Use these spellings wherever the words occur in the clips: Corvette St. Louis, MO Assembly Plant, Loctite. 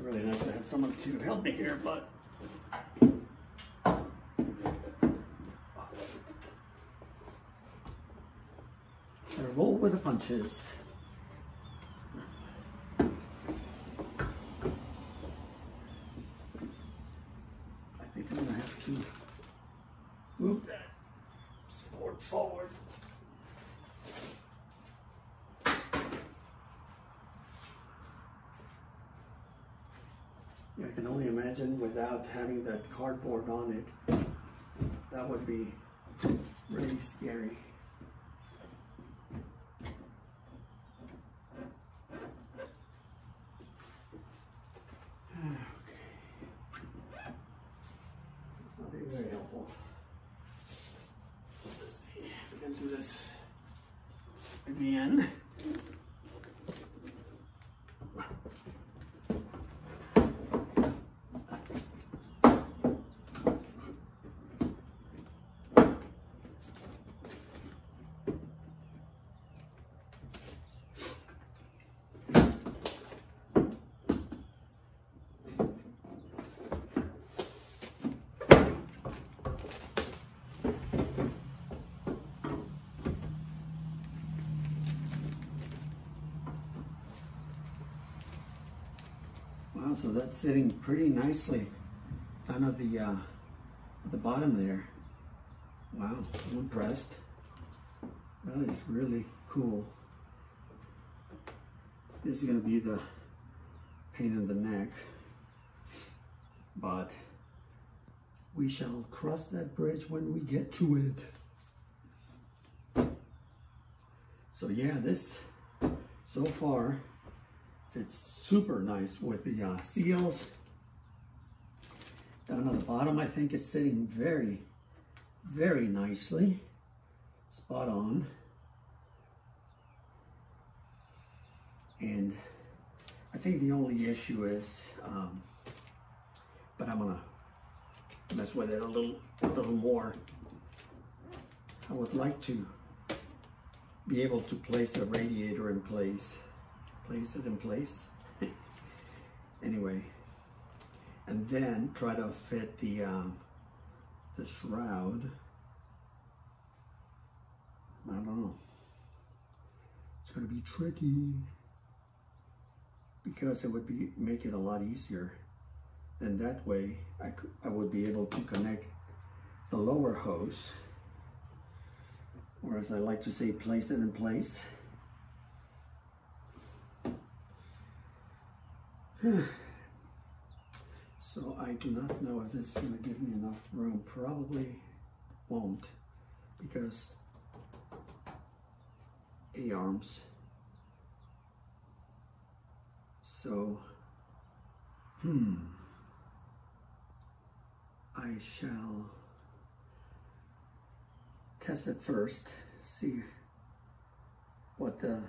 really nice to have someone to help me here, but I roll with the punches. I think I'm gonna have to move that support forward. I can only imagine without having that cardboard on it, that would be really scary. So that's sitting pretty nicely down at the bottom there. Wow, I'm impressed. That is really cool. This is going to be the pain in the neck, but we shall cross that bridge when we get to it. So yeah, this so far fits super nice with the seals. Down on the bottom, I think it's sitting very, very nicely. Spot on. And I think the only issue is, but I'm gonna mess with it a little more. I would like to be able to place the radiator in place. Anyway, and then try to fit the shroud. I don't know, it's gonna be tricky, because it would be make it a lot easier. Then that way I would be able to connect the lower hose, or as I like to say, place it in place. So I do not know if this is going to give me enough room. Probably won't, because A-arms. So, I shall test it first, see what the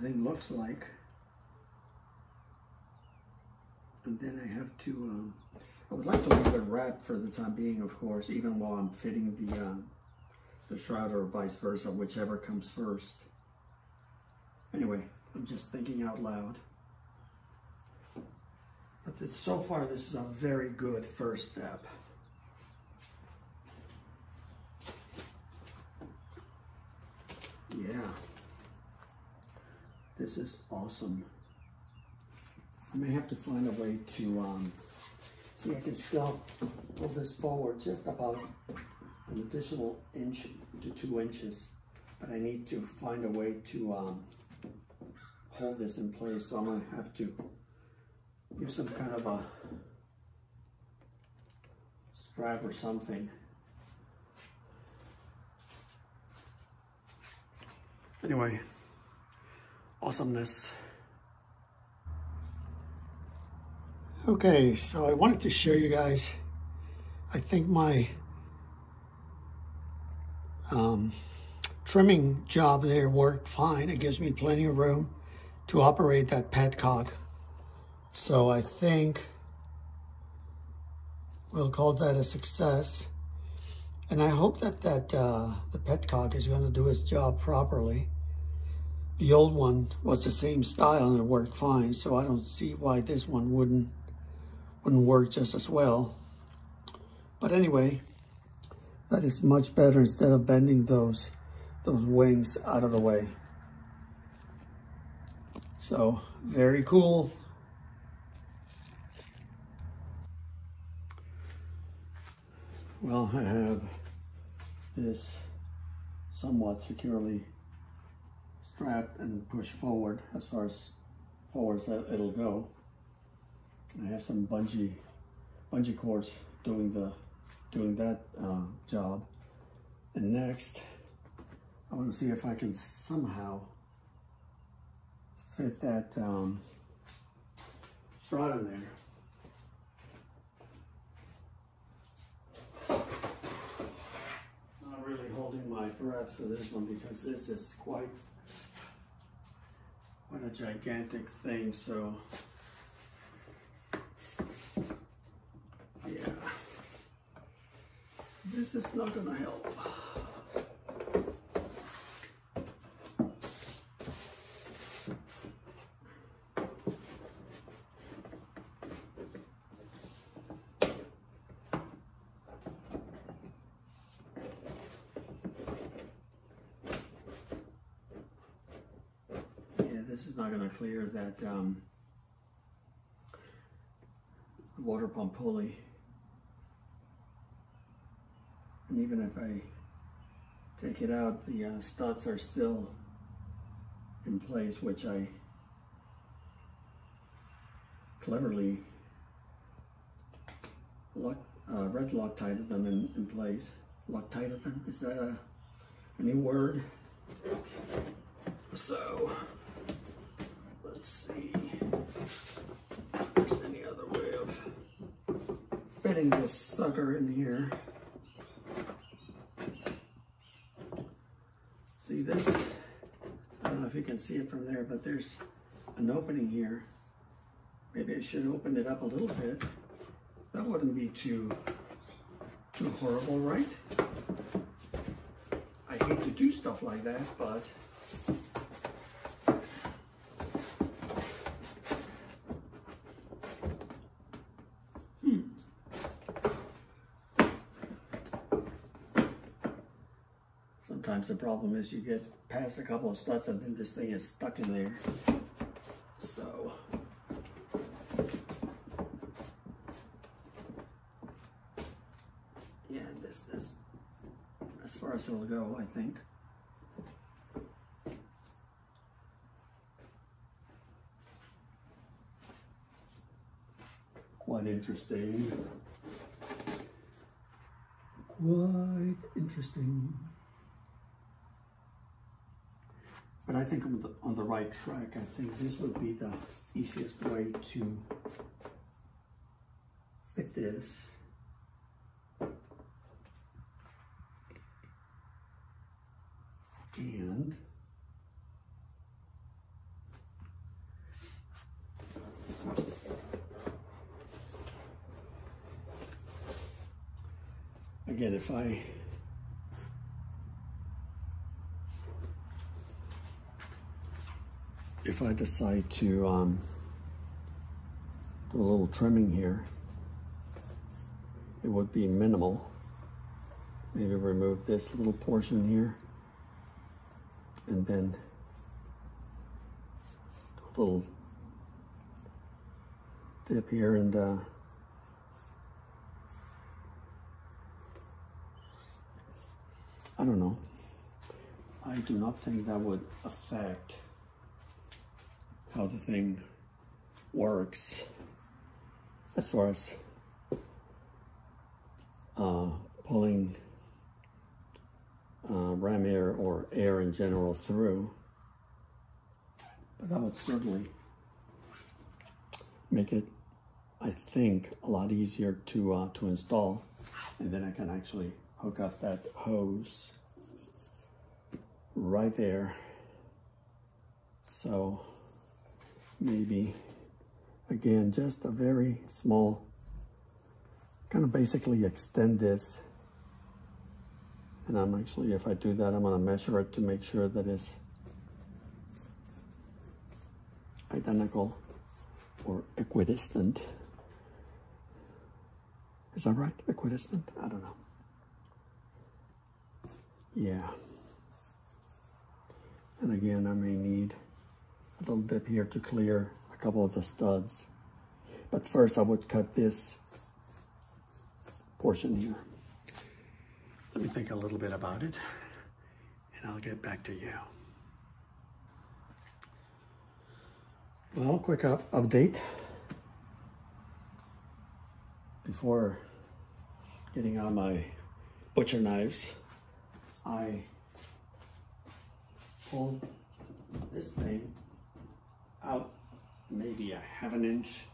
thing looks like. And then I have to, I would like to leave it wrapped for the time being, of course, even while I'm fitting the shroud, or vice versa, whichever comes first. Anyway, I'm just thinking out loud. But so far, this is a very good first step. Yeah, this is awesome. I may have to find a way to see if I can still pull this forward just about an additional inch to 2 inches, but I need to find a way to hold this in place, so I'm going to have to give some kind of a strap or something. Anyway, awesomeness. Okay, so I wanted to show you guys, I think my trimming job there worked fine. It gives me plenty of room to operate that petcock. So I think we'll call that a success. And I hope that the petcock is going to do its job properly. The old one was the same style and it worked fine, so I don't see why this one wouldn't work just as well. But anyway, that is much better instead of bending those wings out of the way. So, very cool. Well, I have this somewhat securely strapped and pushed forward as far as forward as it'll go. I have some bungee cords doing that job. And next, I want to see if I can somehow fit that shroud in there. Not really holding my breath for this one because this is quite a gigantic thing, so yeah, this is not gonna help. This is not going to clear that water pump pulley. And even if I take it out, the studs are still in place, which I cleverly red Loctited them in place. Loctited them? Is that a new word? So, let's see if there's any other way of fitting this sucker in here. See this? I don't know if you can see it from there, but there's an opening here. Maybe I should open it up a little bit. That wouldn't be too horrible, right? I hate to do stuff like that, but sometimes the problem is you get past a couple of studs and then this thing is stuck in there. So, yeah, this, as far as it'll go, I think. Quite interesting. Quite interesting. But I think I'm on the right track. I think this would be the easiest way to fit this. And again, if I decide to do a little trimming here, it would be minimal. Maybe remove this little portion here and then do a little dip here and I don't know. I do not think that would affect how the thing works as far as pulling ram air or air in general through, but that would certainly make it, I think, a lot easier to install. And then I can actually hook up that hose right there. So maybe, again, just a very small, kind of basically extend this. And I'm actually, if I do that, I'm going to measure it to make sure that it's identical or equidistant. Is that right? Equidistant? I don't know. Yeah. And again, I may need a little bit here to clear a couple of the studs. But first I would cut this portion here. Let me think a little bit about it, and I'll get back to you. Well, quick update before getting out my butcher knives. I pulled this thing out maybe 1/2 inch,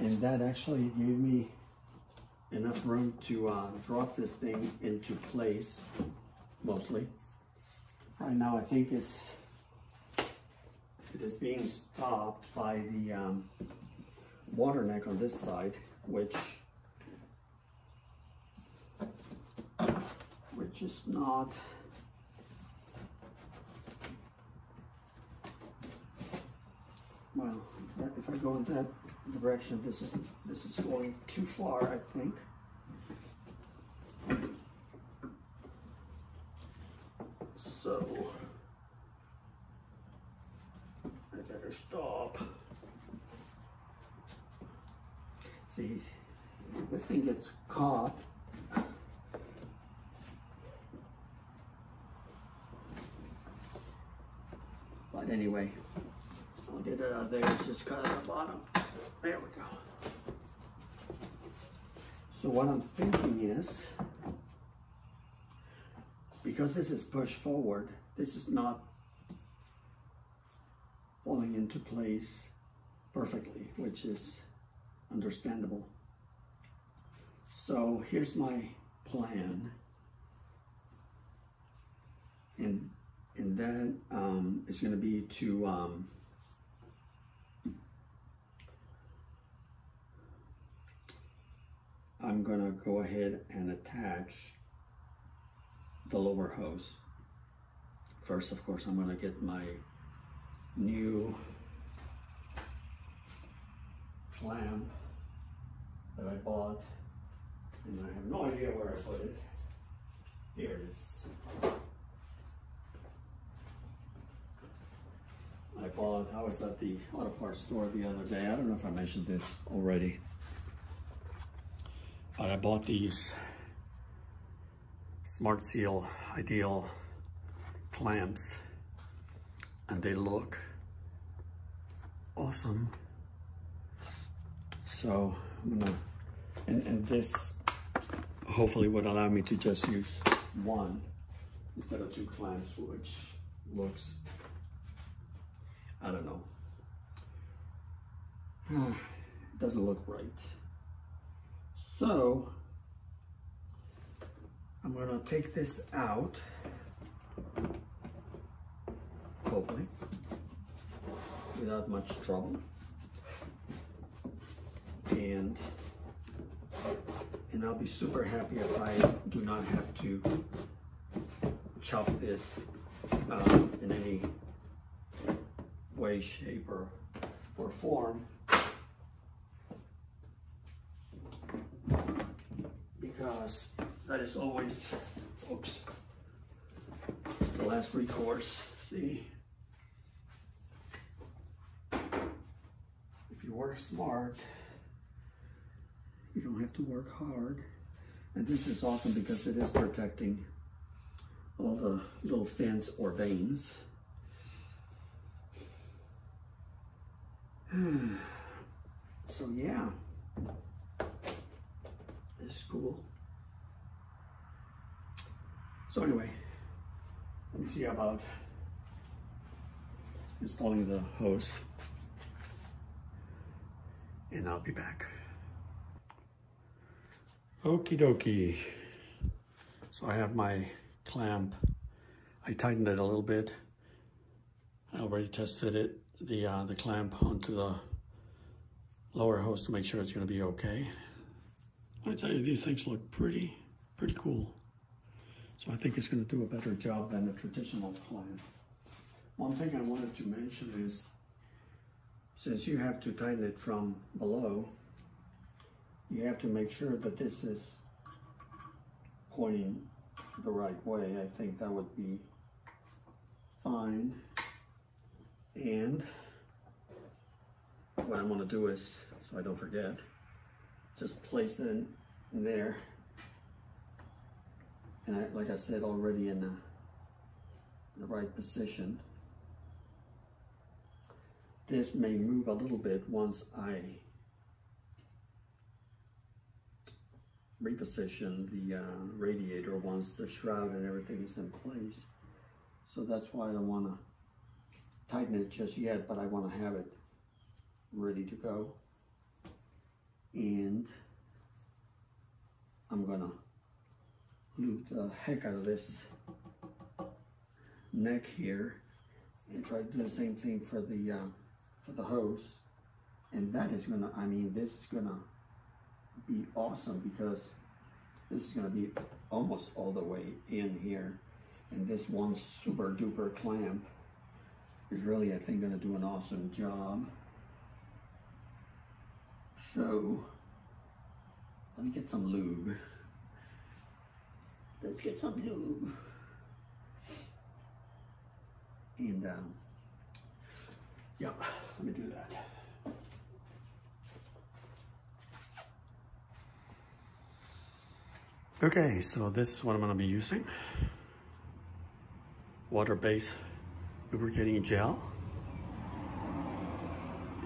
and that actually gave me enough room to drop this thing into place, mostly. Right now I think it is being stopped by the water neck on this side, which is not well. If I go in that direction, this is going too far, I think. So I better stop. See, this thing gets caught. But anyway, I'll get it out of there. It's just cut at the bottom. There we go. So what I'm thinking is, because this is pushed forward, this is not falling into place perfectly, which is understandable. So here's my plan. And that is going to be to I'm going to go ahead and attach the lower hose. First, of course, I'm going to get my new clamp that I bought, and I have no idea where I put it. Here it is. I was at the auto parts store the other day. I don't know if I mentioned this already, but I bought these Smart Seal Ideal clamps, and they look awesome. So I'm gonna, and this hopefully would allow me to just use one instead of two clamps, which looks, I don't know, it doesn't look right. So I'm gonna take this out, hopefully, without much trouble. And I'll be super happy if I do not have to chop this in any way, shape, or form, because that is always, oops, the last recourse. See, if you work smart, you don't have to work hard. And this is awesome because it is protecting all the little fins or veins. So yeah, it's cool. So anyway, let me see about installing the hose, and I'll be back. Okie dokie. So I have my clamp. I tightened it a little bit. I already test fitted the clamp onto the lower hose to make sure it's going to be okay. I tell you, these things look pretty cool. So I think it's going to do a better job than a traditional clamp. One thing I wanted to mention is since you have to tighten it from below, you have to make sure that this is pointing the right way. I think that would be fine. And what I'm going to do is, so I don't forget, just place it in there. And I, like I said, already in the right position. This may move a little bit once I reposition the radiator once the shroud and everything is in place. So that's why I don't want to tighten it just yet, but I want to have it ready to go. And I'm gonna loop the heck out of this neck here and try to do the same thing for the hose. And that is gonna, I mean, this is gonna be awesome, because this is gonna be almost all the way in here. And this one super duper clamp is really, I think, gonna do an awesome job. So let me get some lube. Let's get some lube. And yeah, let me do that. Okay, so this is what I'm gonna be using. Water-based lubricating gel.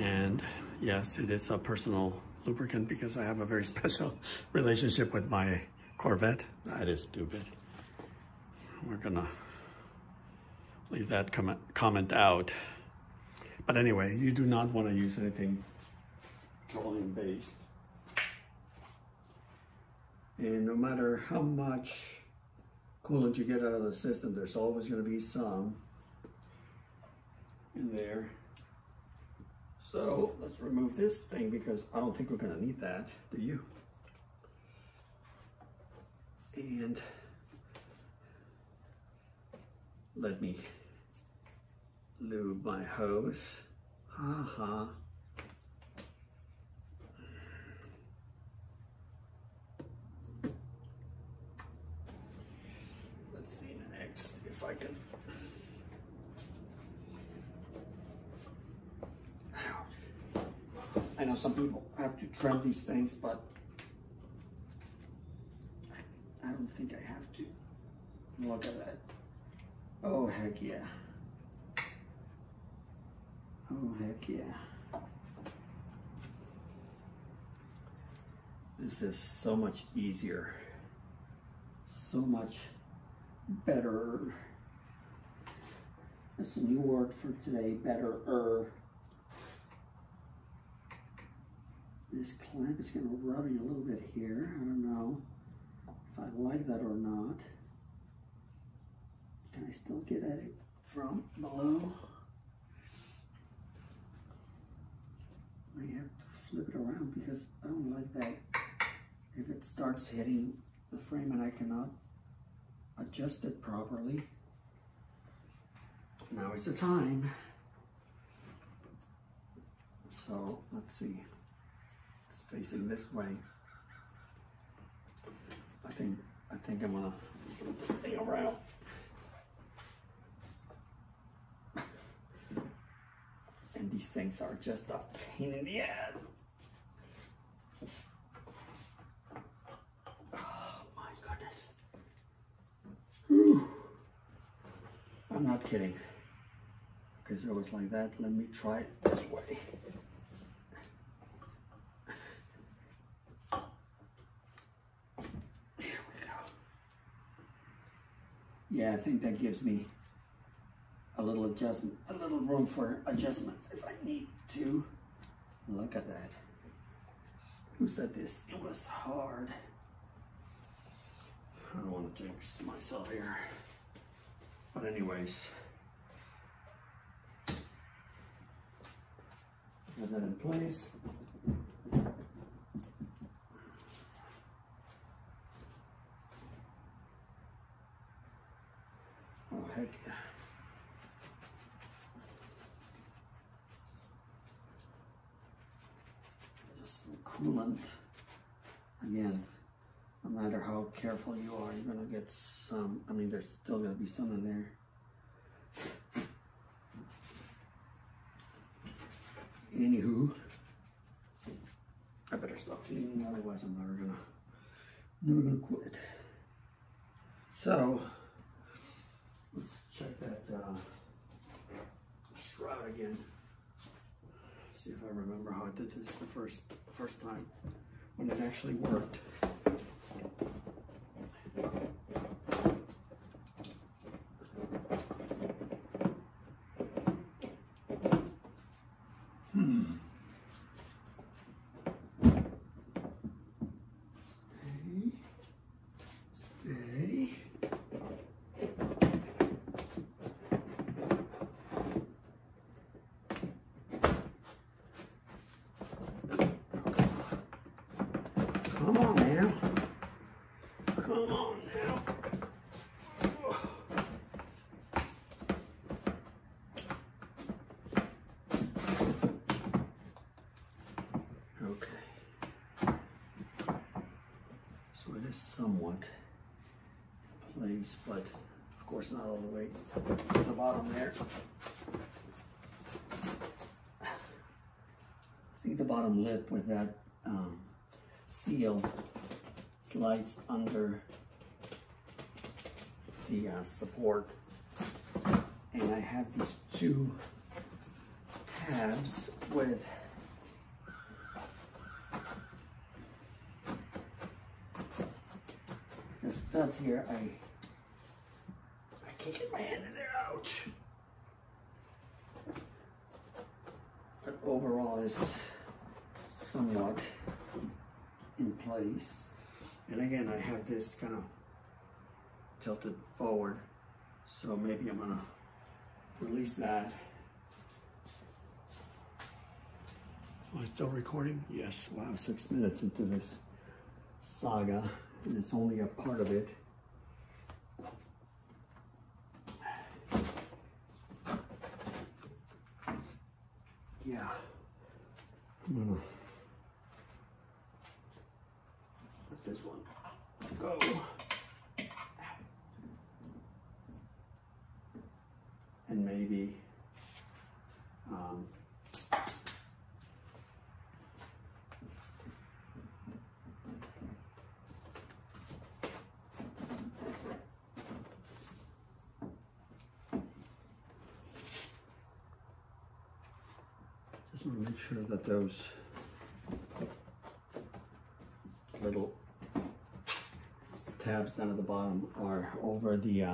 And yes, it is a personal lubricant because I have a very special relationship with my Corvette. That is stupid. We're gonna leave that comment out. But anyway, you do not want to use anything petroleum based. And no matter how much coolant you get out of the system, there's always gonna be some in there. So let's remove this thing because I don't think we're gonna need that, do you? And let me lube my hose. Ha-ha. Let's see next if I can. I know some people have to trim these things, but I don't think I have to. Look at that. Oh, heck yeah. Oh, heck yeah. This is so much easier. So much better. That's a new word for today, better-er. This clamp is going to rub me a little bit here. I don't know if I like that or not. Can I still get at it from below? I have to flip it around because I don't like that. If it starts hitting the frame and I cannot adjust it properly, now is the time. So let's see. Facing this way. I think I'm gonna flip this thing around. And these things are just a pain in the ass. Oh my goodness. Whew. I'm not kidding. Okay, so it's like that. Let me try it this way. Yeah, I think that gives me a little adjustment, a little room for adjustments if I need to. Look at that. Who said this? It was hard. I don't want to jinx myself here. But anyways, got that in place. drips and coolant. Again, no matter how careful you are, you're gonna get some, I mean, there's still gonna be some in there. Anywho, I better stop cleaning, otherwise I'm never gonna quit. So let's check that shroud again. See if I remember how I did this the first time when it actually worked. Somewhat in place, but of course not all the way to the bottom there. I think the bottom lip with that seal slides under the support, and I have these two tabs with studs here. I can't get my hand in there, ouch. But overall is somewhat in place. And again, I have this kind of tilted forward. So maybe I'm gonna release that. Am I still recording? Yes, wow, 6 minutes into this saga. And it's only a part of it. Yeah, I'm gonna let this one go. And maybe make sure that those little tabs down at the bottom are over the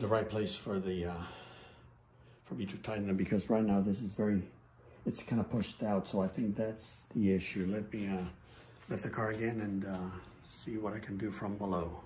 right place for the for me to tighten them, because right now this is it's kind of pushed out, so I think that's the issue. Let me lift the car again and see what I can do from below.